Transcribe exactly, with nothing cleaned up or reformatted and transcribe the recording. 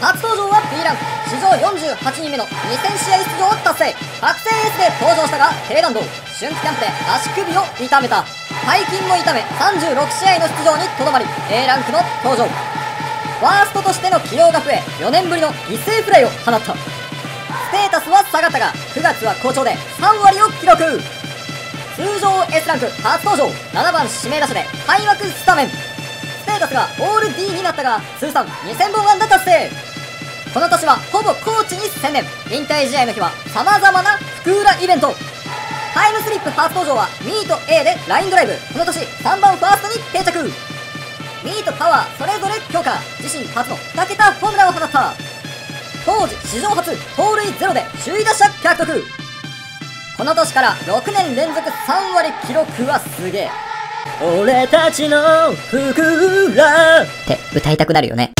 初登場は B ランク、史上よんじゅうはちにんめのにせんしあい出場を達成。覚醒エースで登場したが低弾道、春季キャンプで足首を痛めた。背筋も痛めさんじゅうろくしあいの出場にとどまり A ランクの登場。ファーストとしての起用が増えよねんぶりの犠牲フライを放った。ステータスは下がったがくがつは好調でさんわりを記録。通常 S ランク初登場、ななばん指名打者で開幕スタメン。ステータスがオール ディー になったが通算にせんぼんあんだ達成。この年はほぼコーチに専念。引退試合の日は様々な福浦イベント。タイムスリップ初登場はミート A でラインドライブ、この年さんばんファーストに定着。ミートパワーそれぞれ強化、自身初のにけたホームランを放った。当時史上初盗塁ゼロで首位打者獲得。この年からろくねんれんぞくさんわり記録はすげえ。俺たちの福浦って歌いたくなるよね。